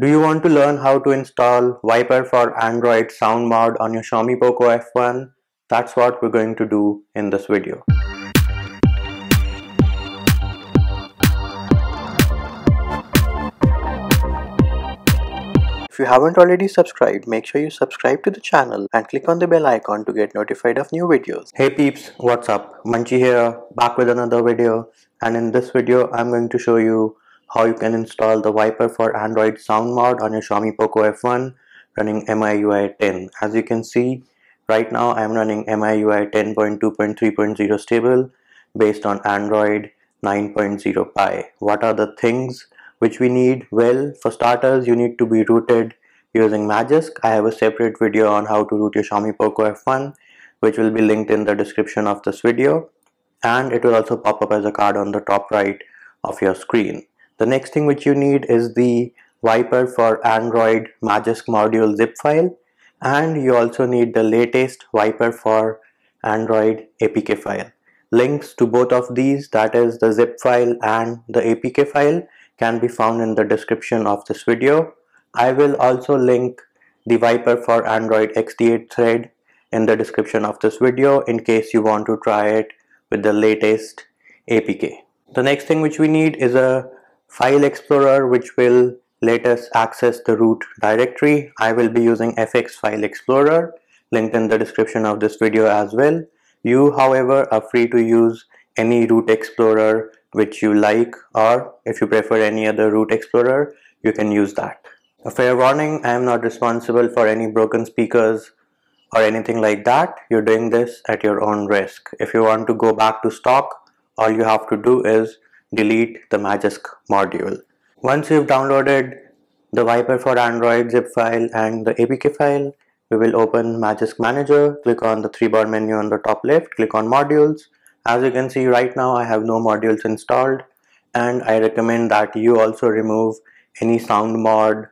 Do you want to learn how to install Viper for Android sound mod on your Xiaomi Poco F1? That's what we're going to do in this video. If you haven't already subscribed, make sure you subscribe to the channel and click on the bell icon to get notified of new videos. Hey peeps, what's up? Munchie here, back with another video, and in this video I'm going to show you how you can install the Viper for Android sound mod on your Xiaomi Poco F1 running MIUI 10. As you can see, right now I'm running MIUI 10.2.3.0 stable based on Android 9.0 Pie. What are the things which we need? Well, for starters, you need to be rooted using Magisk. I have a separate video on how to root your Xiaomi Poco F1, which will be linked in the description of this video, and it will also pop up as a card on the top right of your screen. The next thing which you need is the Viper for Android Magisk module zip file, and you also need the latest Viper for Android APK file. Links to both of these, that is the zip file and the APK file, can be found in the description of this video. I will also link the Viper for Android XT8 thread in the description of this video in case you want to try it with the latest APK. The next thing which we need is a File Explorer, which will let us access the root directory. I will be using FX File Explorer, linked in the description of this video as well. You, however, are free to use any root explorer which you like, or if you prefer any other root explorer, you can use that. A fair warning, I am not responsible for any broken speakers or anything like that. You're doing this at your own risk. If you want to go back to stock, all you have to do is delete the Magisk module. Once you've downloaded the Viper for Android zip file and the APK file, we will open Magisk Manager, click on the three-bar menu on the top left, click on modules. As you can see, right now I have no modules installed, and I recommend that you also remove any sound mods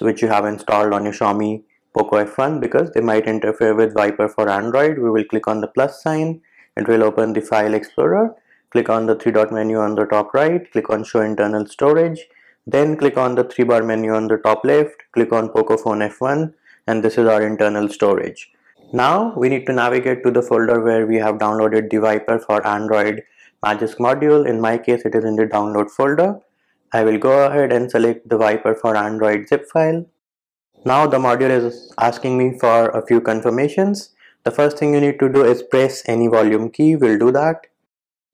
which you have installed on your Xiaomi Poco F1 because they might interfere with Viper for Android. We will click on the plus sign, it will open the File Explorer. Click on the three-dot menu on the top right, click on Show Internal Storage, then click on the three-bar menu on the top left, click on Pocophone F1, and this is our internal storage. Now we need to navigate to the folder where we have downloaded the Viper for Android Magisk module. In my case, it is in the download folder. I will go ahead and select the Viper for Android zip file. Now the module is asking me for a few confirmations. The first thing you need to do is press any volume key. We'll do that.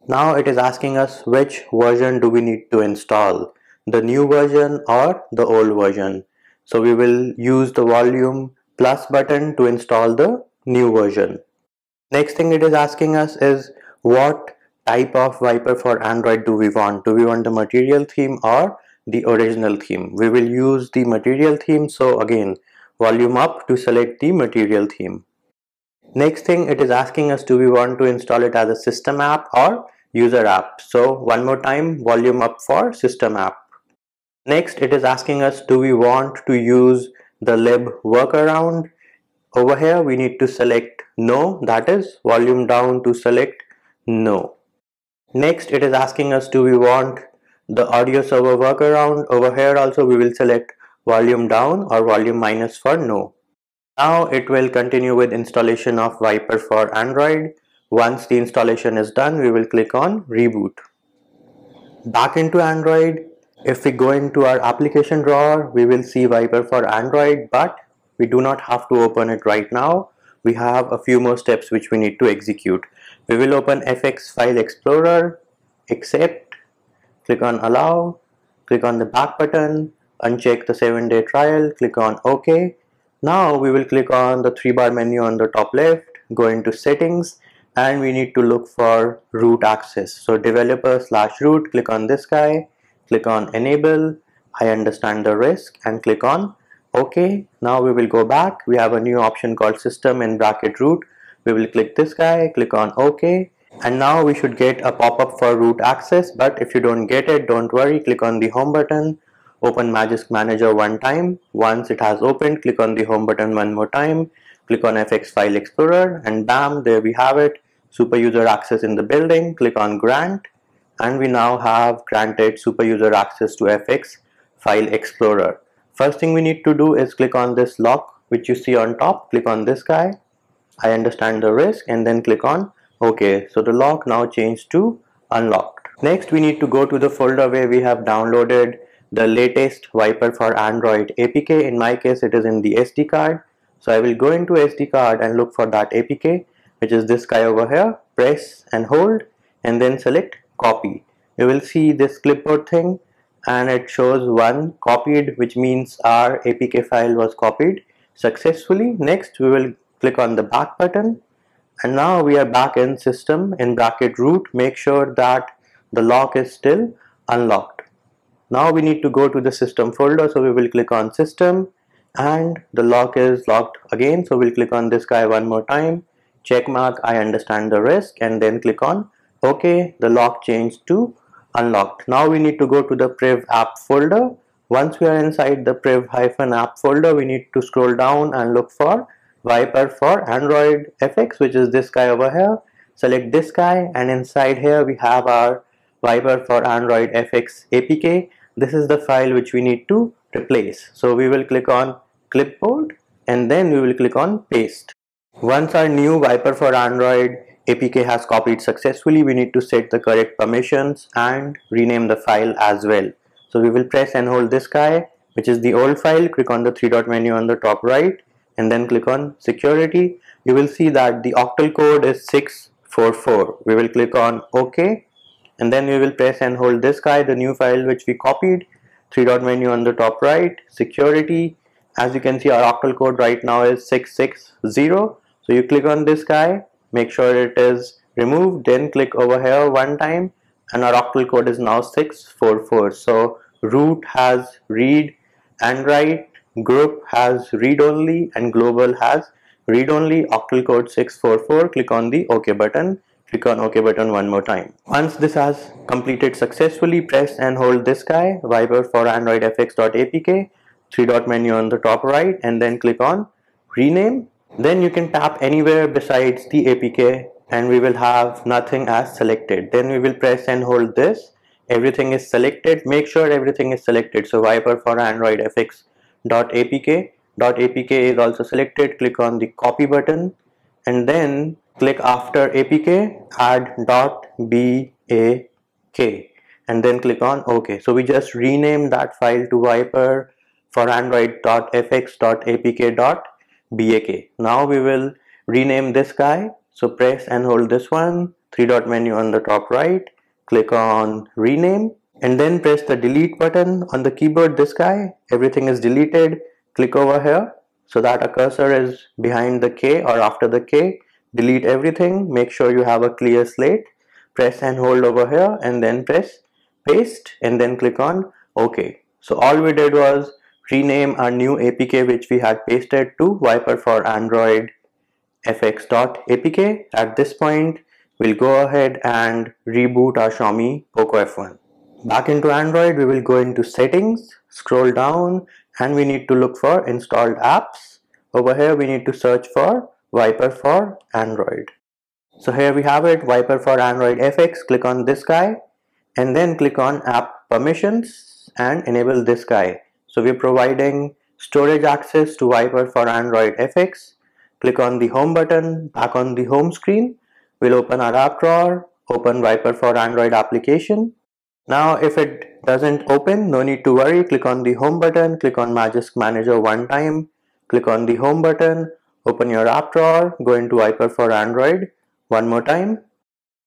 Now it is asking us which version do we need to install, the new version or the old version. So we will use the volume plus button to install the new version. Next thing it is asking us is what type of Viper for Android do we want? Do we want the material theme or the original theme? We will use the material theme, so again volume up to select the material theme. Next thing it is asking us, do we want to install it as a system app or user app? So one more time, volume up for system app. Next it is asking us, do we want to use the lib workaround? Over here we need to select no, that is volume down to select no. Next it is asking us, do we want the audio server workaround? Over here also we will select volume down or volume minus for no. Now it will continue with installation of Viper for Android. Once the installation is done, we will click on reboot. Back into Android, if we go into our application drawer, we will see Viper for Android, but we do not have to open it right now. We have a few more steps which we need to execute. We will open FX File Explorer, accept, click on allow, click on the back button, uncheck the 7-day trial, click on OK. Now we will click on the three-bar menu on the top left, go into settings, and we need to look for root access. So developer/root, click on this guy, click on enable, I understand the risk, and click on OK. Now we will go back, we have a new option called system in bracket root. We will click this guy, click on OK, and now we should get a pop-up for root access, but if you don't get it, don't worry, click on the home button. Open Magisk Manager one time. Once it has opened, click on the home button one more time, click on FX File Explorer, and bam, there we have it. Super user access in the building, click on grant, and we now have granted super user access to FX File Explorer. First thing we need to do is click on this lock which you see on top, click on this guy, I understand the risk, and then click on OK. So the lock now changed to unlocked. Next we need to go to the folder where we have downloaded the latest Viper4Android APK. In my case it is in the SD card. So I will go into SD card and look for that APK, which is this guy over here, press and hold and then select copy. You will see this clipboard thing and it shows one copied, which means our APK file was copied successfully. Next we will click on the back button and now we are back in system, in bracket root. Make sure that the lock is still unlocked. Now we need to go to the system folder, so we will click on system and the lock is locked again, so we'll click on this guy one more time, check mark, I understand the risk, and then click on OK. The lock changed to unlocked. Now we need to go to the priv app folder. Once we are inside the priv-app folder, we need to scroll down and look for Viper4Android FX, which is this guy over here. Select this guy and inside here we have our Viper4Android FX APK. This is the file which we need to replace. So we will click on clipboard and then we will click on paste. Once our new Viper4Android APK has copied successfully, we need to set the correct permissions and rename the file as well. So we will press and hold this guy, which is the old file, click on the three-dot menu on the top right, and then click on security. You will see that the octal code is 644. We will click on OK and then we will press and hold this guy, the new file which we copied, three-dot menu on the top right, security. As you can see, our octal code right now is 660. So you click on this guy, make sure it is removed, then click over here one time and our octal code is now 644. So root has read and write, group has read only and global has read only, octal code 644. Click on the OK button, click on OK button one more time. Once this has completed successfully, press and hold this guy, Viper4AndroidFX.apk, three-dot menu on the top right, and then click on rename. Then you can tap anywhere besides the APK and we will have nothing as selected. Then we will press and hold this, everything is selected. Make sure everything is selected, so Viper4AndroidFX.apk is also selected. Click on the copy button and then click after APK, add .bak and then click on OK. So we just rename that file to Viper4Android.fx.apk.bak. Now we will rename this guy, so press and hold this one, three-dot menu on the top right, click on rename and then press the delete button on the keyboard. This guy, everything is deleted. Click over here so that a cursor is behind the K or after the K. Delete everything, make sure you have a clear slate. Press and hold over here and then press paste and then click on OK. So all we did was rename our new APK which we had pasted to Viper4AndroidFX.apk. At this point we'll go ahead and reboot our Xiaomi Poco F1. Back into Android, we will go into settings, scroll down and we need to look for installed apps. Over here we need to search for Viper4Android. So here we have it, Viper4Android FX. Click on this guy and then click on app permissions and enable this guy. So we're providing storage access to Viper4Android FX. Click on the home button, back on the home screen. We'll open our app drawer, open Viper4Android application. Now if it doesn't open, no need to worry. Click on the home button, click on Magisk Manager one time, click on the home button, open your app drawer, go into Viper4Android one more time.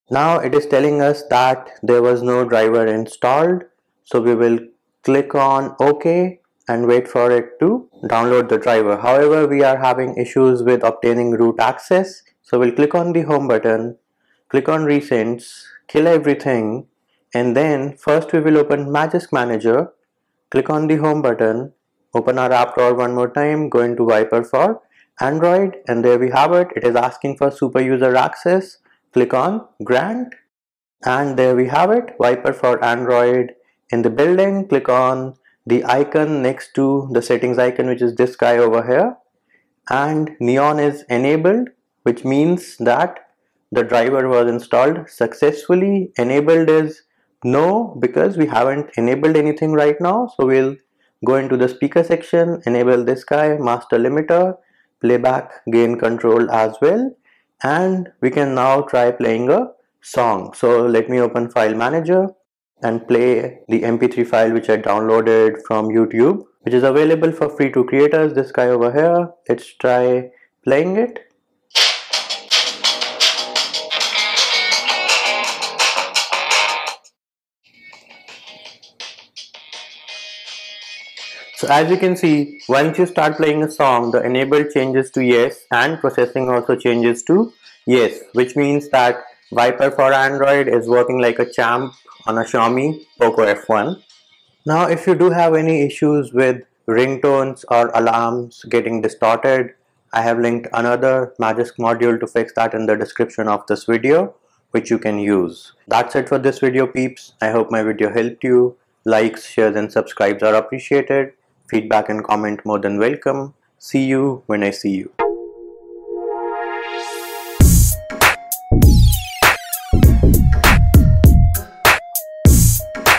Now it is telling us that there was no driver installed. So we will click on OK and wait for it to download the driver. However, we are having issues with obtaining root access. So we'll click on the home button, click on recents, kill everything. And then first we will open Magisk Manager, click on the home button, open our app drawer one more time, go into Viper4 Android and there we have it. It is asking for super user access. Click on grant and there we have it, Viper4Android in the building. Click on the icon next to the settings icon, which is this guy over here, and neon is enabled, which means that the driver was installed successfully. Enabled is no, because we haven't enabled anything right now, so we'll Go into the speaker section, enable this guy, master limiter, playback, gain control as well, and we can now try playing a song. So let me open file manager and play the mp3 file which I downloaded from YouTube, which is available for free to creators, this guy over here. Let's try playing it. So as you can see, once you start playing a song, the enable changes to yes and processing also changes to yes, which means that Viper4Android is working like a champ on a Xiaomi Poco F1. Now if you do have any issues with ringtones or alarms getting distorted, I have linked another Magisk module to fix that in the description of this video, which you can use. That's it for this video, peeps. I hope my video helped you. Likes, shares and subscribes are appreciated. Feedback and comment more than welcome. See you when I see you.